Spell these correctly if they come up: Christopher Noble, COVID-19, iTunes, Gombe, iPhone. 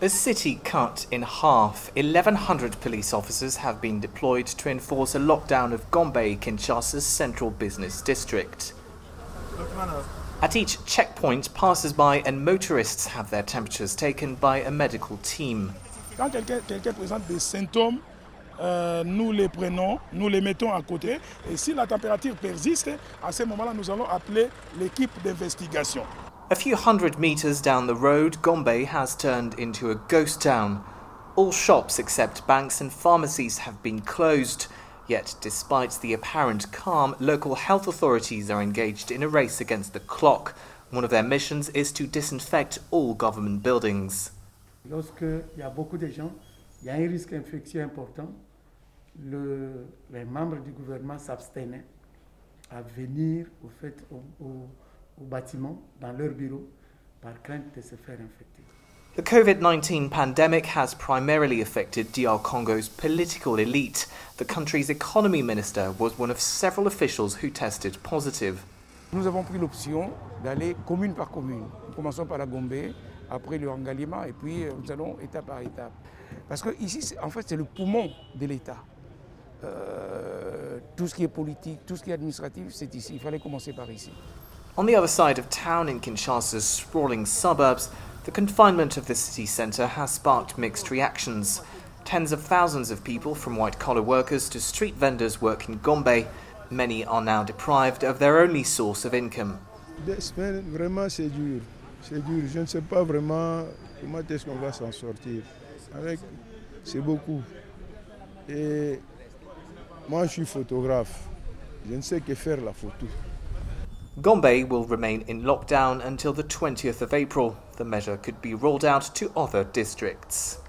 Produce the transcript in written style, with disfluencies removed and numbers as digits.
The city cut in half. 1,100 police officers have been deployed to enforce a lockdown of Gombe, Kinshasa's central business district. At each checkpoint, passers-by and motorists have their temperatures taken by a medical team. Quand quelqu'un présente des symptômes, nous les prenons, nous les mettons à côté, et si la température persiste, à ce moment-là, nous allons appeler l'équipe d'investigation. A few hundred meters down the road, Gombe has turned into a ghost town. All shops except banks and pharmacies have been closed. Yet, despite the apparent calm, local health authorities are engaged in a race against the clock. One of their missions is to disinfect all government buildings. Lorsqu'il y a beaucoup de gens, il y a un risque infectieux important. Les membres du gouvernement s'abstiennent à venir au bâtiment, dans leur bureau, par crainte de se faire infecter. The COVID-19 pandemic has primarily affected DR Congo's political elite. The country's economy minister was one of several officials who tested positive. Nous avons pris l'option d'aller commune par commune. Nous commençons par la Gombe, après le Rangalima, et puis nous allons étape par étape. Parce que ici, en fait, c'est le poumon de l'État. Tout ce qui est politique, tout ce qui est administratif, c'est ici. Il fallait commencer par ici. On the other side of town, in Kinshasa's sprawling suburbs, the confinement of the city centre has sparked mixed reactions. Tens of thousands of people, from white-collar workers to street vendors, work in Gombe. Many are now deprived of their only source of income. Vraiment, c'est dur. C'est dur. Je ne sais pas vraiment comment est-ce qu'on va s'en sortir. Avec, c'est beaucoup. Et moi, je suis photographe. Je ne sais que faire la photo. Gombe will remain in lockdown until the 20th of April. The measure could be rolled out to other districts.